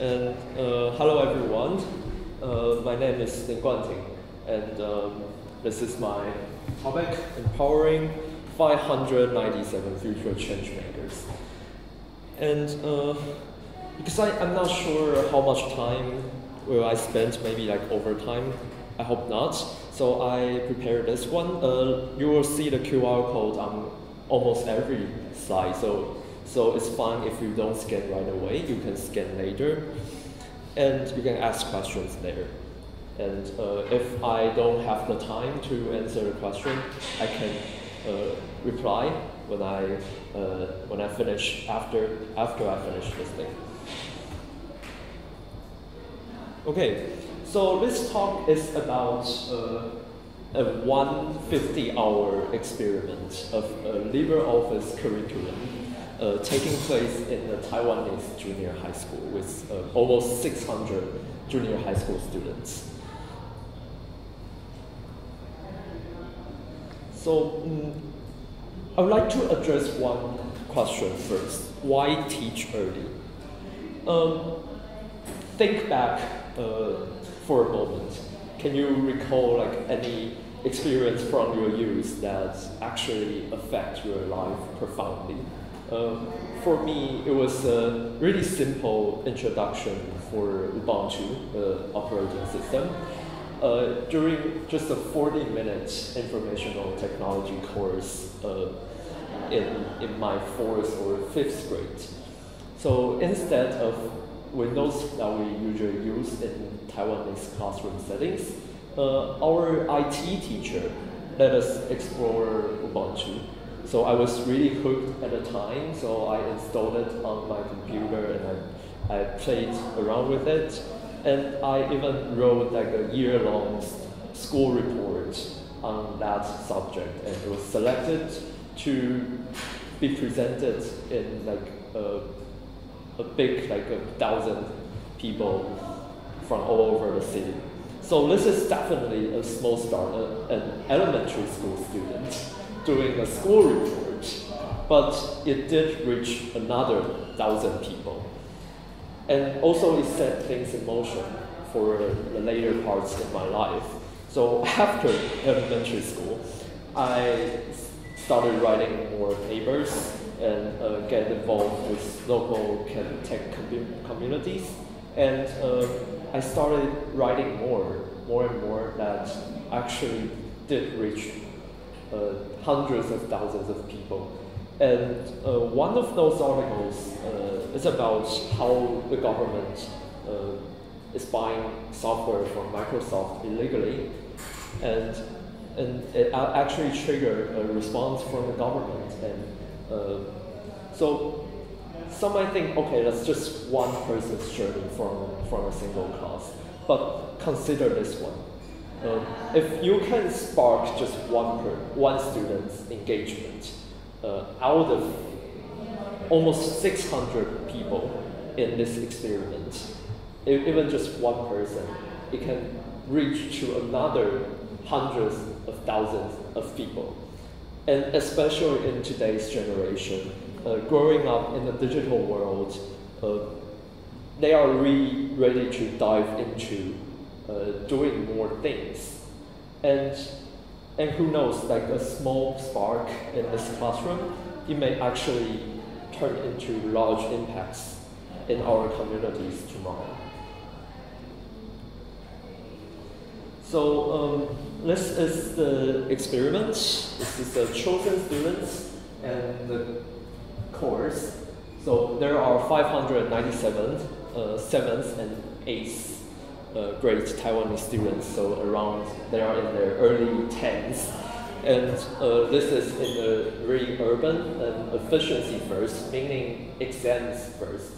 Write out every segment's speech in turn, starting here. And hello everyone, my name is Kuan Ting Lin, and this is my topic, Empowering 597 Future Changemakers. And because I'm not sure how much time will I spend, maybe like overtime, I hope not. So I prepared this one. You will see the QR code on almost every slide. So it's fine if you don't scan right away. You can scan later, and you can ask questions there. And if I don't have the time to answer the question, I can reply when I finish after I finish this thing. Okay, so this talk is about a 150-hour experiment of a LibreOffice curriculum. Taking place in the Taiwanese junior high school with almost 600 junior high school students. So I would like to address one question first. Why teach early? Think back for a moment. Can you recall like any experience from your youth that actually affect your life profoundly? For me, it was a really simple introduction for Ubuntu, the operating system, during just a 40-minute informational technology course in my 4th or 5th grade. So instead of Windows that we usually use in Taiwanese classroom settings, our IT teacher let us explore Ubuntu. So I was really hooked at the time, so I installed it on my computer and I played around with it. And I even wrote like a year-long school report on that subject, and it was selected to be presented in like a big, like 1,000 people from all over the city. So this is definitely a small startup, an elementary school student doing a school report, but it did reach another 1,000 people. And also it set things in motion for the later parts of my life. So after elementary school, I started writing more papers and get involved with local tech communities. And I started writing more and more that actually did reach hundreds of thousands of people. And one of those articles is about how the government is buying software from Microsoft illegally, and it actually triggered a response from the government. And so some might think, okay, that's just one person's journey from a single class, but consider this one. If you can spark just one student's engagement out of almost 600 people in this experiment, even just one person, it can reach to another hundreds of thousands of people. And especially in today's generation, growing up in the digital world, they are really ready to dive into doing more things, and who knows, like a small spark in this classroom, it may actually turn into large impacts in our communities tomorrow. So this is the experiment. This is the chosen students and the course. So there are 597 7th and 8th great Taiwanese students, so around, they are in their early 10s. And this is in the really urban and efficiency first, meaning exams first.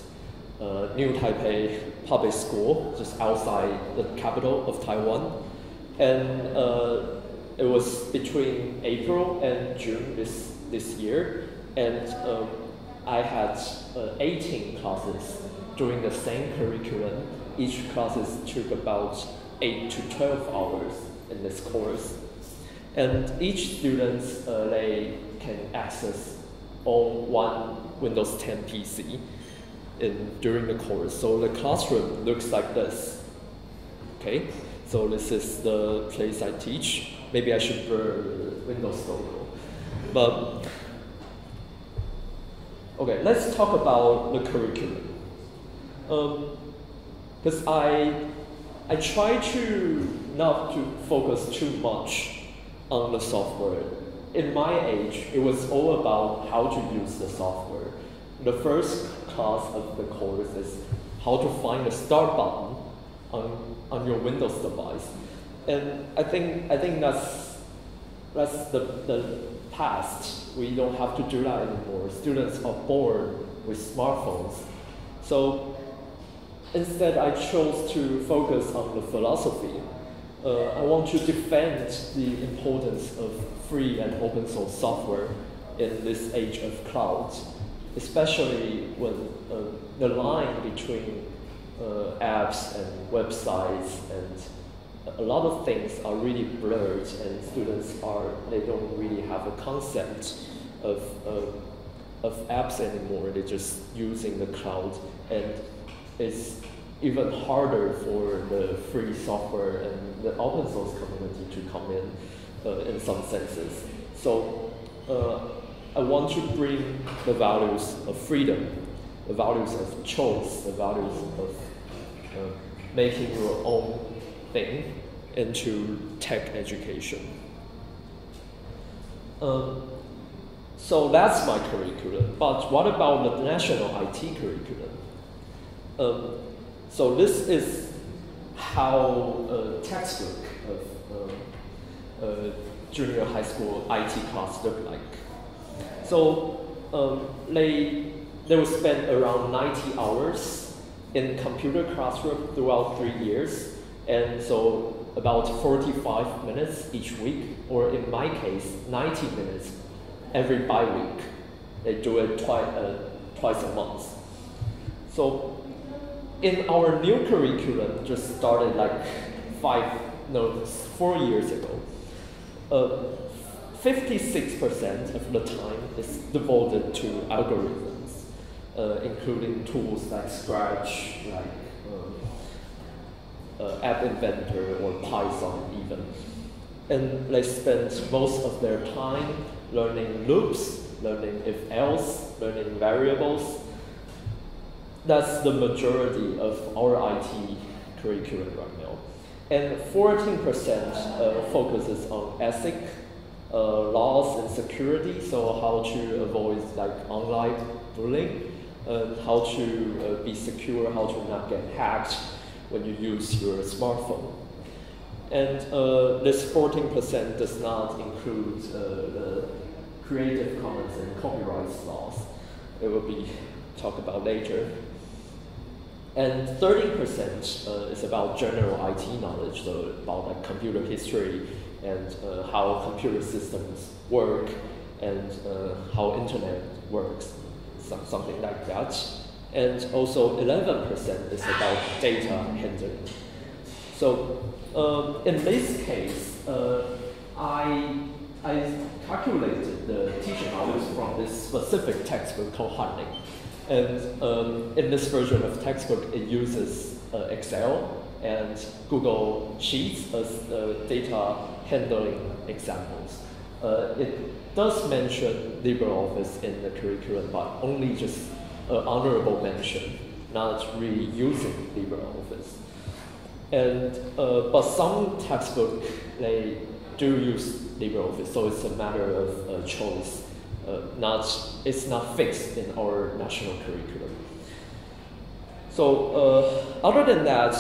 New Taipei Public School, just outside the capital of Taiwan. And it was between April and June this year. And I had 18 classes during the same curriculum. Each classes took about 8 to 12 hours in this course. And each student, they can access on one Windows 10 PC. during the course. So the classroom looks like this. Okay, so this is the place I teach. Maybe I should burn Windows logo. But okay, let's talk about the curriculum. Because I try to not to focus too much on the software. In my age, it was all about how to use the software. The first class of the course is how to find the start button on your Windows device. And I think that's the past. We don't have to do that anymore. Students are bored with smartphones. So instead, I chose to focus on the philosophy. I want to defend the importance of free and open source software in this age of cloud, especially when the line between apps and websites and a lot of things are really blurred, and students they don't really have a concept of apps anymore. They're just using the cloud, and it's even harder for the free software and the open source community to come in some senses. So I want to bring the values of freedom, the values of choice, the values of making your own thing into tech education. So that's my curriculum. But what about the national IT curriculum? So this is how a textbook of junior high school IT class looked like. So they would spend around 90 hours in computer classroom throughout 3 years, and so about 45 minutes each week, or in my case, 90 minutes every bi-week. They do it twice a month. So in our new curriculum, just started like 4 years ago, 56% of the time is devoted to algorithms, including tools like Scratch, like App Inventor, or Python even. And they spend most of their time learning loops, learning if-else, learning variables. That's the majority of our IT curriculum right now. And 14% focuses on ethics, laws and security, so how to avoid like online bullying, how to be secure, how to not get hacked when you use your smartphone. And this 14% does not include the Creative Commons and copyright laws. It will be talked about later. And 30% is about general IT knowledge, so about like computer history and how computer systems work and how internet works, something like that. And also 11% is about data handling. So in this case, I calculated the teaching hours from this specific textbook called Hartley. And in this version of textbook, it uses Excel and Google Sheets as data handling examples. It does mention LibreOffice in the curriculum, but only just honorable mention, not really using LibreOffice. And but some textbook, they do use LibreOffice, so it's a matter of choice. It's not fixed in our national curriculum. So other than that,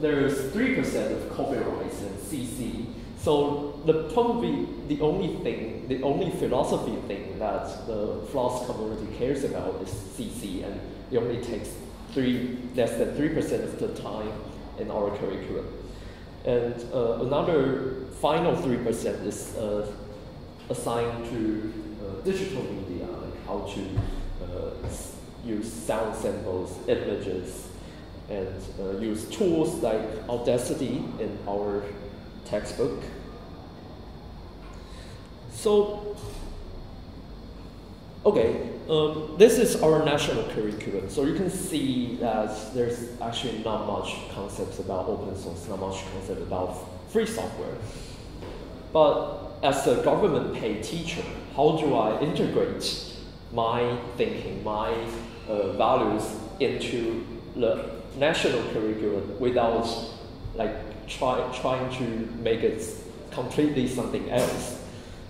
there's 3% of copyrights and CC. So probably the only philosophy thing that the FLOSS community cares about is CC, and it only takes less than 3% of the time in our curriculum. And another final 3% is assigned to digital media, like how to use sound samples, images, and use tools like Audacity in our textbook. So Okay, this is our national curriculum. So you can see that there's actually not much concepts about open source, not much concept about free software. But as a government paid teacher, how do I integrate my thinking, my values into the national curriculum without like trying to make it completely something else?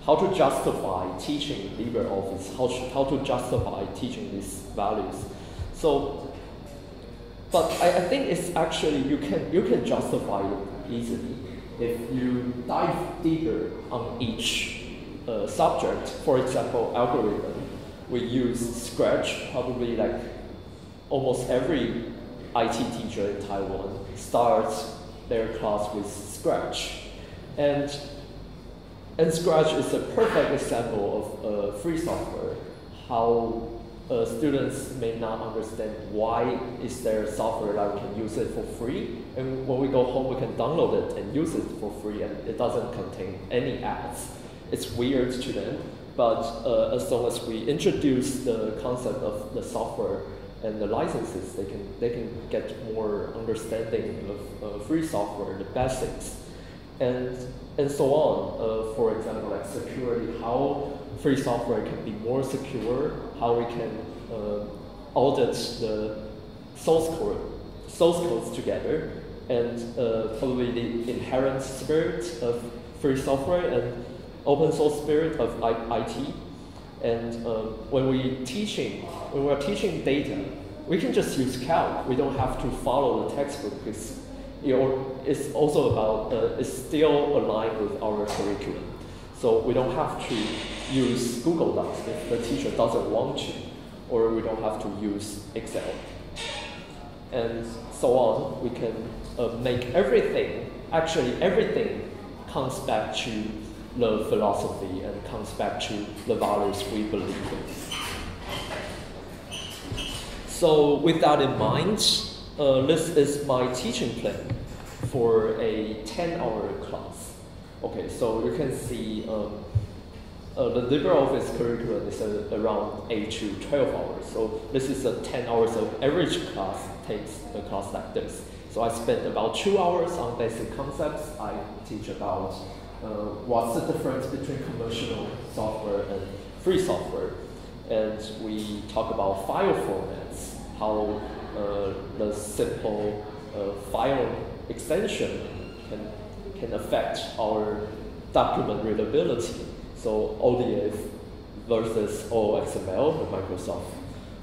How to justify teaching LibreOffice, how to justify teaching these values. So, but I think it's actually, you can justify it easily if you dive deeper on each subject. For example, algorithm. We use Scratch, probably like almost every IT teacher in Taiwan starts their class with Scratch. And Scratch is a perfect example of free software, how students may not understand why is there software that we can use it for free, and when we go home we can download it and use it for free, and it doesn't contain any ads. It's weird to them, but as long as we introduce the concept of the software and the licenses, they can get more understanding of free software, the basics. And so on. For example, like security, how free software can be more secure, how we can audit the source codes together, and probably the inherent spirit of free software and open source spirit of IT. And when we're teaching data, we can just use calc. We don't have to follow the textbook. It's also about, it's still aligned with our curriculum. So we don't have to use Google Docs if the teacher doesn't want to, or we don't have to use Excel. And so on, we can make everything, actually everything comes back to the philosophy and comes back to the values we believe in. So with that in mind, this is my teaching plan for a 10-hour class. Okay, so you can see the LibreOffice curriculum is around 8 to 12 hours. So this is a 10 hours of average class, takes a class like this. So I spent about 2 hours on basic concepts. I teach about what's the difference between commercial software and free software. And we talk about file formats, how the simple file extension can affect our document readability. So ODF versus OXML, the Microsoft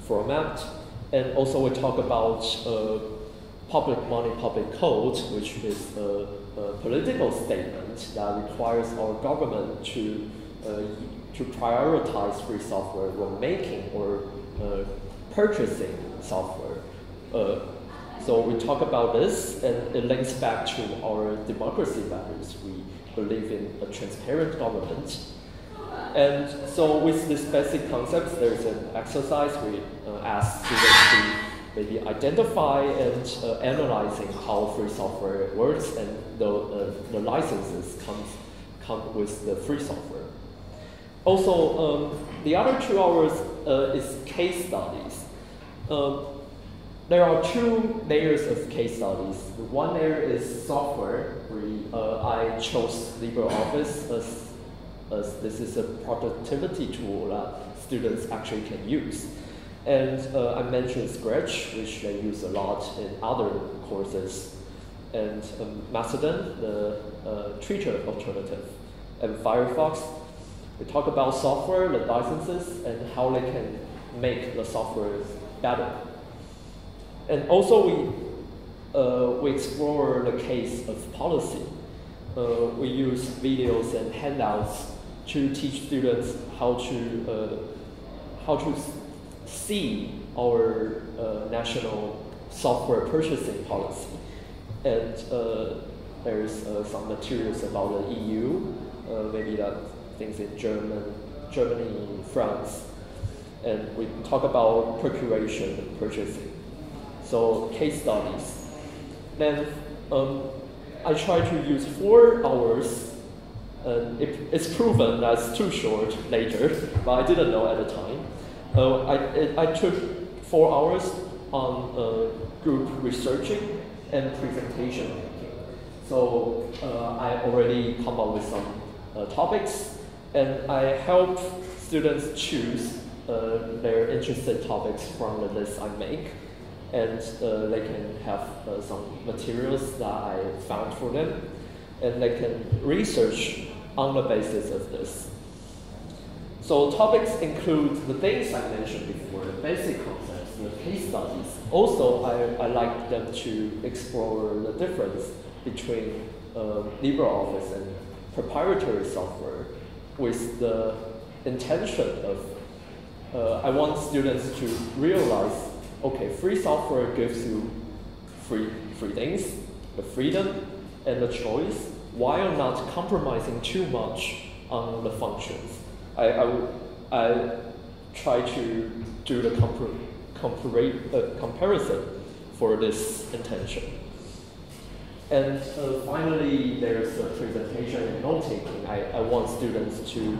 format. And also we talk about public money, public code, which is a political statement that requires our government to prioritize free software when making or purchasing software. So we talk about this, and it links back to our democracy values. We believe in a transparent government. And so with these basic concepts, there's an exercise we ask students to maybe identify and analyzing how free software works, and the licenses come with the free software. Also, the other 2 hours is case studies. There are 2 layers of case studies. The 1 layer is software. I chose LibreOffice as this is a productivity tool that students actually can use. And I mentioned Scratch, which they use a lot in other courses, and Mastodon, the Twitter alternative, and Firefox. We talk about software, the licenses, and how they can make the software better. And also we explore the case of policy. We use videos and handouts to teach students how to see our national software purchasing policy. And there's some materials about the EU, maybe that things in Germany, France. And we talk about procuration and purchasing. So case studies. Then I try to use 4 hours It's proven that it's too short later, but I didn't know at the time. I took 4 hours on group researching and presentation making. So I already come up with some topics, and I help students choose their interested topics from the list I make, and they can have some materials that I found for them, and they can research on the basis of this. So topics include the things I mentioned before, the basic concepts, the case studies. Also, I like them to explore the difference between LibreOffice and proprietary software with the intention of, I want students to realize, okay, free software gives you free things, the freedom and the choice, while not compromising too much on the functions. I try to do the comparison for this intention. And finally, there's the presentation and note-taking. I want students to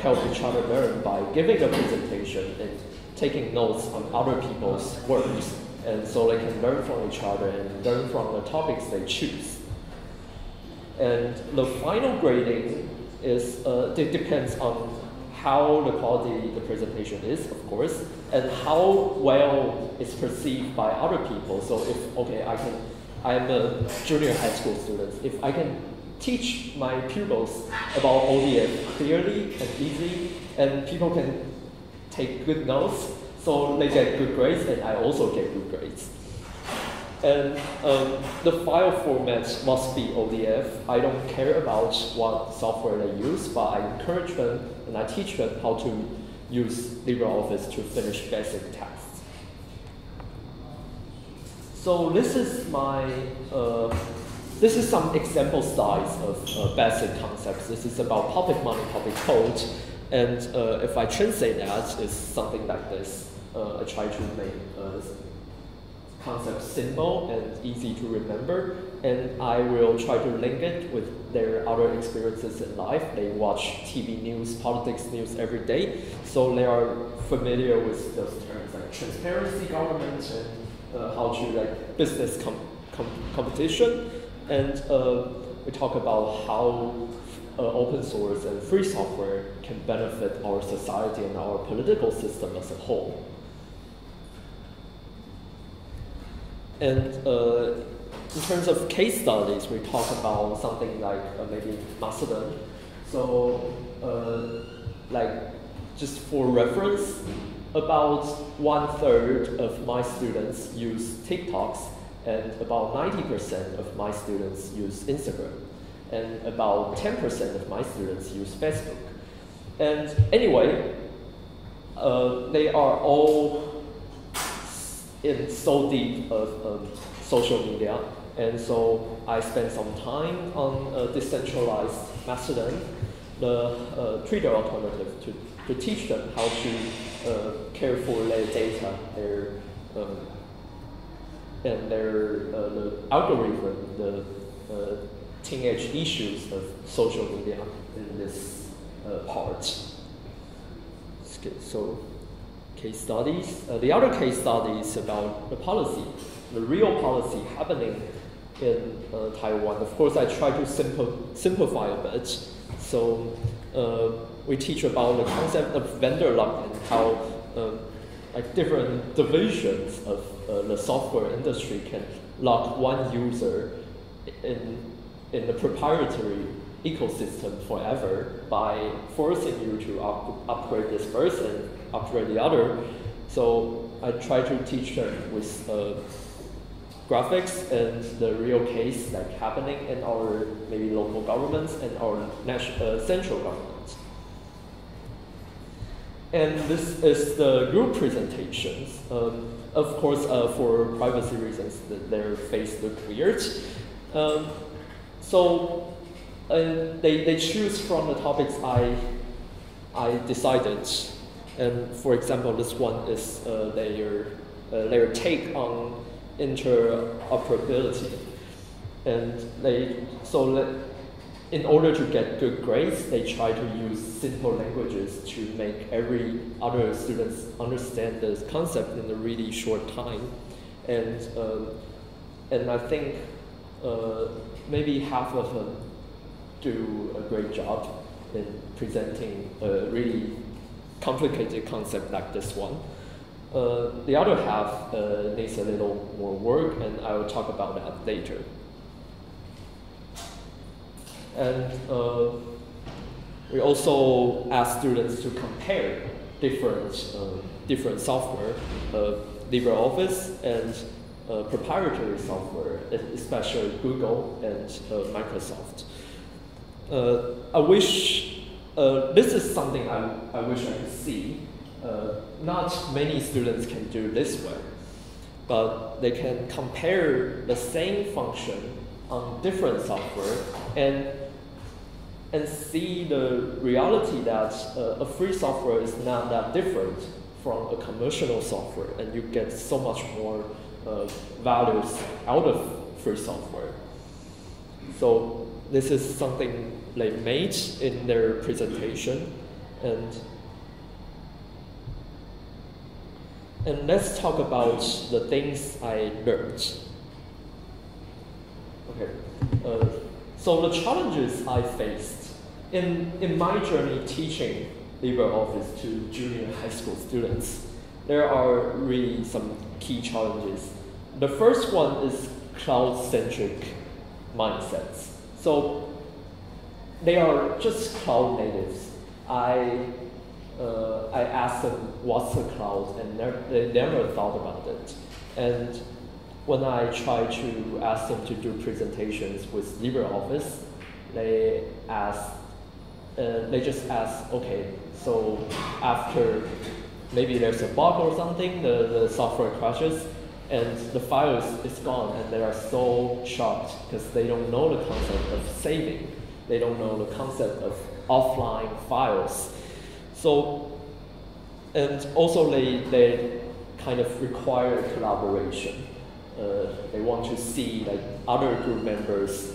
help each other learn by giving a presentation and taking notes on other people's works, and so they can learn from each other and learn from the topics they choose. And the final grading is, it depends on how the quality the presentation is, of course, and how well it's perceived by other people. So if, okay, I'm a junior high school student, if I can teach my pupils about ODF clearly and easily, and people can take good notes, so they get good grades, and I also get good grades. And the file format must be ODF. I don't care about what software they use, but I encourage them and I teach them how to use LibreOffice to finish basic tasks. So this is my, this is some example slides of basic concepts. This is about public money, public code, and if I translate that, it's something like this. I try to make concept simple and easy to remember, and I will try to link it with their other experiences in life. They watch TV news, politics news every day, so they are familiar with those terms like transparency, government, and how to like business competition. And we talk about how open source and free software can benefit our society and our political system as a whole. And in terms of case studies, we talk about something like maybe Mastodon. So like just for reference, about 1/3 of my students use TikToks, and about 90% of my students use Instagram, and about 10% of my students use Facebook. And anyway, they are all it's so deep of social media, and so I spent some time on decentralized Mastodon, the Twitter alternative, to teach them how to care for their data, their and their the algorithm, the teenage issues of social media in this part. So. Case studies. The other case study is about the policy, the real policy happening in Taiwan. Of course, I try to simplify a bit. So we teach about the concept of vendor lock and how like different divisions of the software industry can lock one user in the proprietary ecosystem forever by forcing you to upgrade this person, upgrade the other. So I try to teach them with graphics and the real case like happening in our maybe local governments and our national central government. And this is the group presentations. Of course, for privacy reasons, their face look weird. So. And they choose from the topics I decided. And for example, this one is their take on interoperability. And they, so in order to get good grades, they try to use simple languages to make every other students understand this concept in a really short time. And I think maybe half of them do a great job in presenting a really complicated concept like this one. The other half needs a little more work, and I will talk about that later. And we also ask students to compare different software, LibreOffice and proprietary software, especially Google and Microsoft. I wish this is something I wish I could see. Not many students can do this way, but they can compare the same function on different software and see the reality that a free software is not that different from a commercial software, and you get so much more values out of free software. So this is something they made in their presentation. And let's talk about the things I learned. Okay. So the challenges I faced in my journey teaching LibreOffice to junior high school students, there are really some key challenges. The first one is cloud-centric mindsets. So they are just cloud natives. I asked them what's the cloud, and they never thought about it. And when I try to ask them to do presentations with LibreOffice, they just ask, okay, so after maybe there's a bug or something, the software crashes, and the file is gone, and they are so shocked because they don't know the concept of saving. They don't know the concept of offline files. So, and also they kind of require collaboration. They want to see like other group members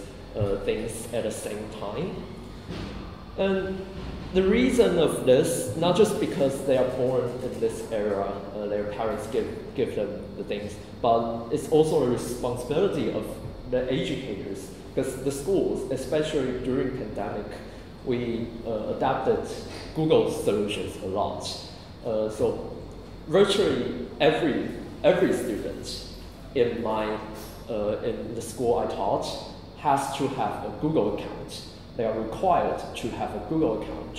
things at the same time. And the reason of this, not just because they are born in this era, their parents give them the things, but it's also a responsibility of the educators, because the schools, especially during pandemic, we adapted Google's solutions a lot. So virtually every student in the school I taught has to have a Google account. They are required to have a Google account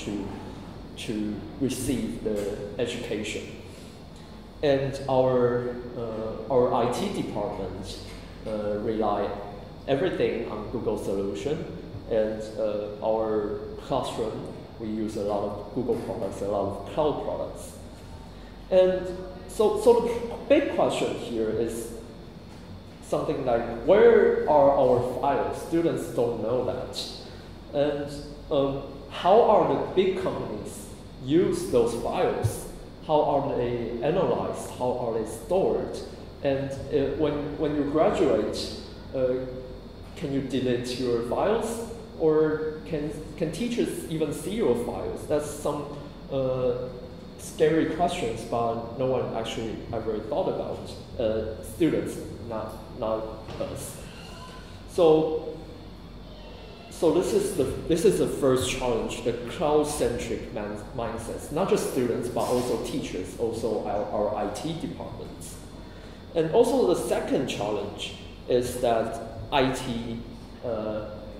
to receive the education. And our IT department rely everything on Google solution, and our classroom, we use a lot of Google products, a lot of cloud products. And so the big question here is something like, where are our files? Students don't know that. And how are the big companies use those files? How are they analyzed? How are they stored? And when you graduate, can you delete your files? Or can teachers even see your files? That's some scary questions, but no one actually ever thought about. Students, not us. So this is the first challenge: the cloud-centric mindsets. Not just students, but also teachers, also our IT departments. And also the second challenge is that IT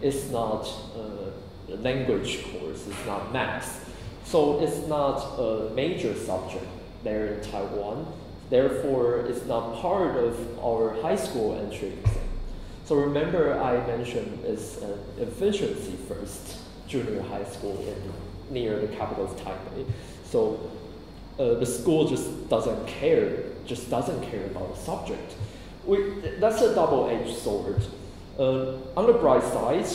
is not a language course. It's not math. So it's not a major subject there in Taiwan. Therefore, it's not part of our high school entry exam. So remember I mentioned it's an efficiency first junior high school near the capital of Taipei. So the school just doesn't care about the subject. That's a double-edged sword. On the bright side,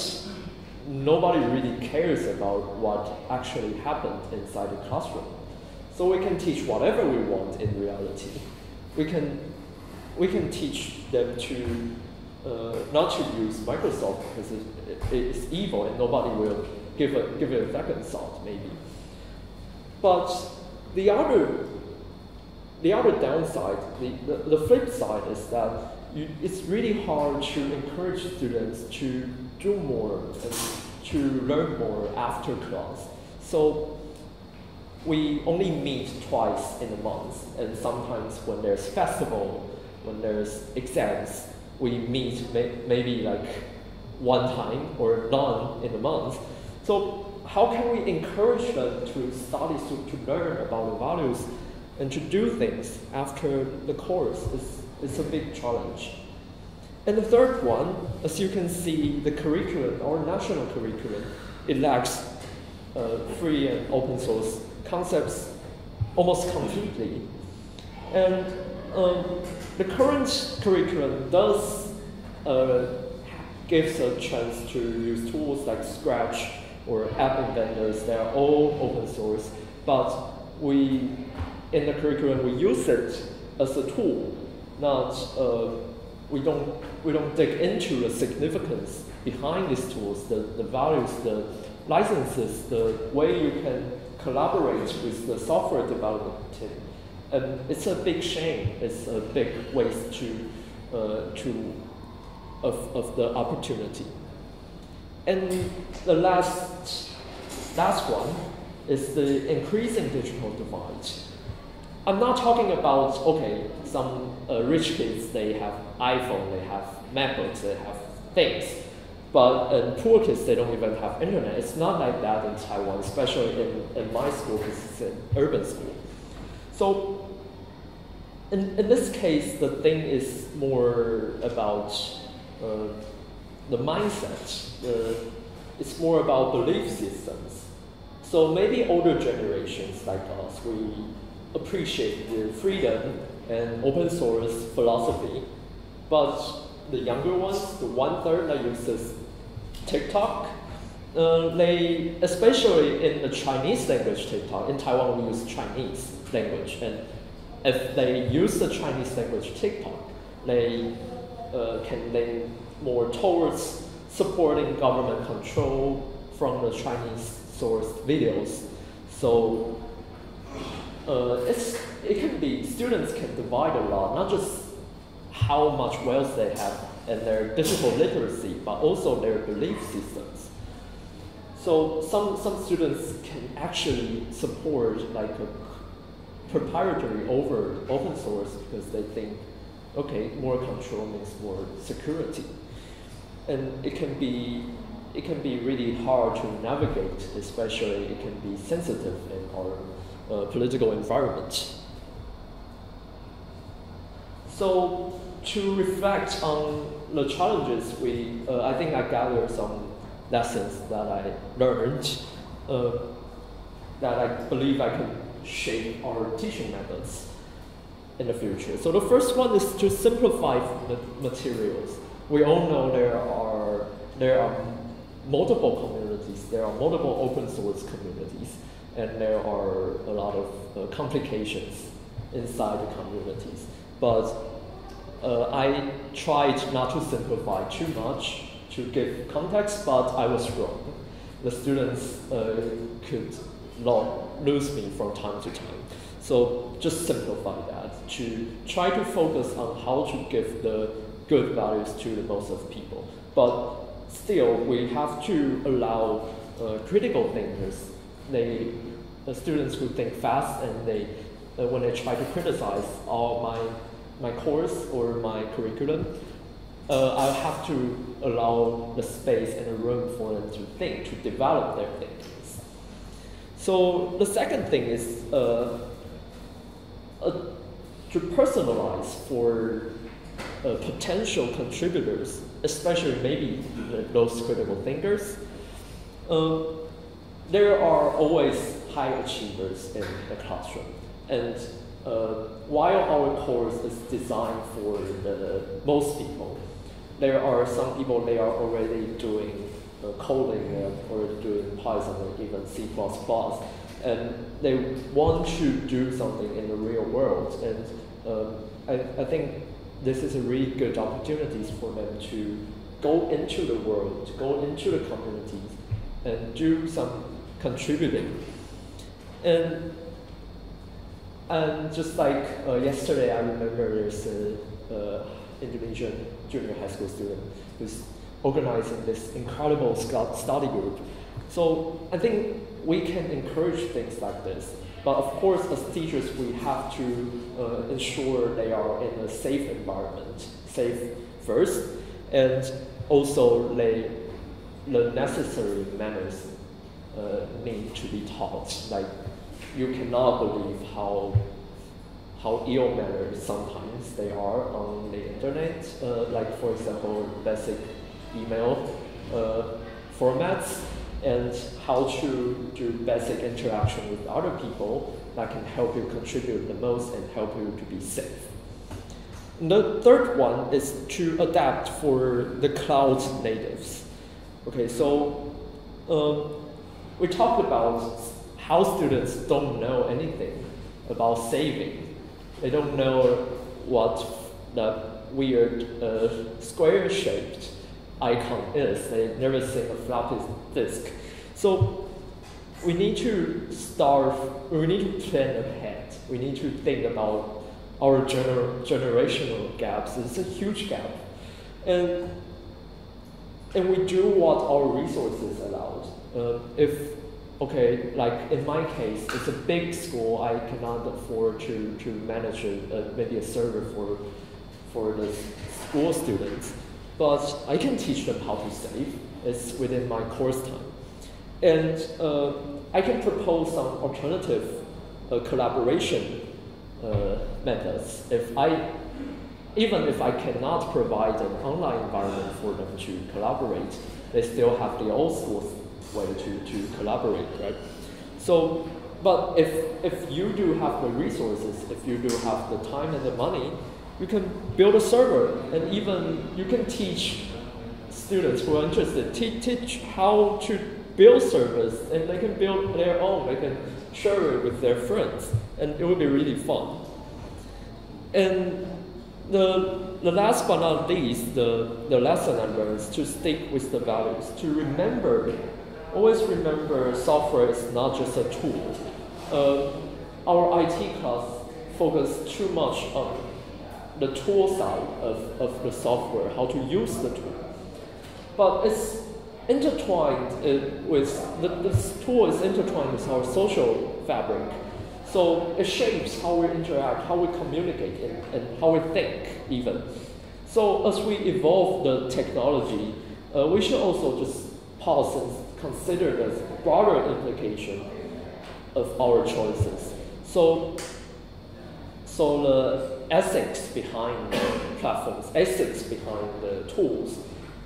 nobody really cares about what actually happened inside the classroom. So we can teach whatever we want in reality. We can teach them to not to use Microsoft because it's evil and nobody will give it a second thought, maybe. But the other downside, the flip side is that it's really hard to encourage students to do more and to learn more after class. So we only meet twice in a month, and sometimes when there's festival, when there's exams, we meet maybe like one time or none in a month. So how can we encourage them to study, to learn about the values and to do things after the course? It's a big challenge. And the third one, as you can see, the curriculum, our national curriculum, it lacks free and open source concepts almost completely. And the current curriculum does gives a chance to use tools like Scratch or App Inventors. They're all open source, but we, in the curriculum, we use it as a tool, not we don't dig into the significance behind these tools, the values, the licenses, the way you can collaborate with the software development team. And it's a big shame. It's a big waste of the opportunity. And the last one is the increasing digital divide. I'm not talking about, okay, some rich kids, they have iPhone, they have MacBooks, they have things, but poor kids, they don't even have internet. It's not like that in Taiwan, especially in my school, because it's an urban school. So in this case, the thing is more about the mindset. It's more about belief systems. So maybe older generations like us, we appreciate the freedom and open source philosophy, but the younger ones, the 1/3 that uses TikTok, they, especially in the Chinese language TikTok, in Taiwan we use Chinese language, and if they use the Chinese language TikTok, they can lean more towards supporting government control from the Chinese sourced videos. So it can be, students can divide a lot, not just how much wealth they have and their digital literacy, but also their belief systems. So some students can actually support like a proprietary over open source because they think, okay, more control means more security. And it can be really hard to navigate, especially it can be sensitive in our political environment. So to reflect on the challenges, I think I gathered some lessons that I learned that I believe I can shape our teaching methods in the future. So the first one is to simplify materials. We all know there are multiple communities, there are multiple open source communities, and there are a lot of complications inside the communities. But I tried not to simplify too much to give context, but I was wrong. The students could lose me from time to time. So just simplify that, to try to focus on how to give the good values to the most of people. But still, we have to allow critical thinkers, students who think fast, and when they try to criticize all my course or my curriculum, I have to allow the space and the room for them to think, to develop their thinkings. So the second thing is to personalize for potential contributors, especially maybe those critical thinkers. There are always high achievers in the classroom, and while our course is designed for most people, there are some people, they are already doing coding or doing Python or even C++, and they want to do something in the real world. And I think this is a really good opportunity for them to go into the world, to go into the communities, and do some contributing. And just like yesterday, I remember there's an Indonesian junior high school student who's organizing this incredible study group. So I think we can encourage things like this. But of course, as teachers, we have to ensure they are in a safe environment, safe first, and also the necessary manners need to be taught. Like, you cannot believe how ill-mannered sometimes they are on the internet. Like, for example, basic email formats, and how to do basic interaction with other people that can help you contribute the most and help you to be safe. And the third one is to adapt for the cloud natives. Okay, so we talked about how students don't know anything about saving. They don't know what that weird square-shaped icon is. They've never seen a floppy disk. So we need to plan ahead. We need to think about our generational gaps. It's a huge gap. And we do what our resources allow. Like in my case, it's a big school. I cannot afford to manage maybe a server for the school students. But I can teach them how to save. It's within my course time. And I can propose some alternative collaboration methods. Even if I cannot provide an online environment for them to collaborate, they still have the old school way to collaborate, right? So, but if you do have the resources, if you do have the time and the money, you can build a server, and even you can teach students who are interested, teach how to build servers, and they can build their own, they can share it with their friends, and it will be really fun. And the last but not least, the lesson I learned is to stick with the values, to remember, always remember software is not just a tool. Our IT class focused too much on the tool side of the software, how to use the tool. But it's intertwined this tool is intertwined with our social fabric. So it shapes how we interact, how we communicate, and how we think even. So as we evolve the technology, we should also just pause and consider the broader implication of our choices. So the ethics behind the platforms, ethics behind the tools,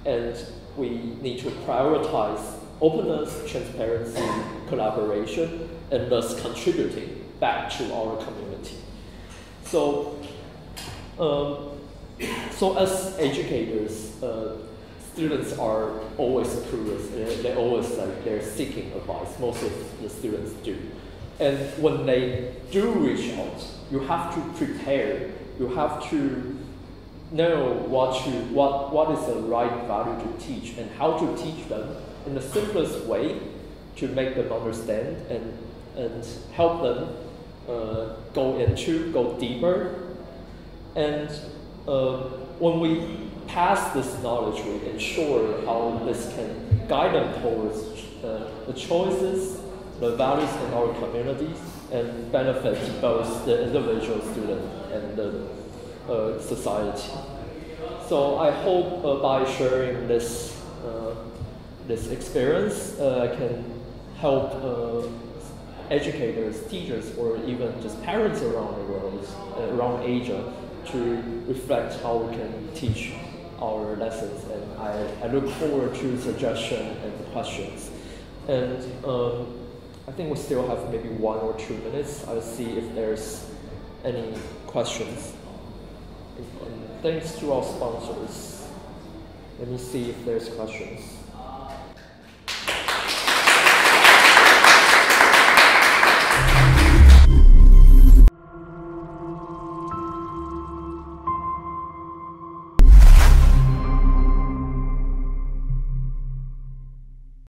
and we need to prioritize openness, transparency, collaboration, and thus contributing back to our community. So as educators, students are always curious. They always they're seeking advice. Most of the students do, and when they do reach out, you have to prepare. You have to know what is the right value to teach and how to teach them in the simplest way to make them understand and help them go deeper. And when we pass this knowledge, we ensure how this can guide them towards the choices, the values in our communities, and benefits both the individual student and the society. So I hope by sharing this experience, I can help educators, teachers, or even just parents around the world, around Asia, to reflect how we can teach our lessons. And I look forward to suggestions and questions. And I think we still have maybe 1 or 2 minutes. I'll see if there's any questions. And thanks to our sponsors. Let me see if there's questions.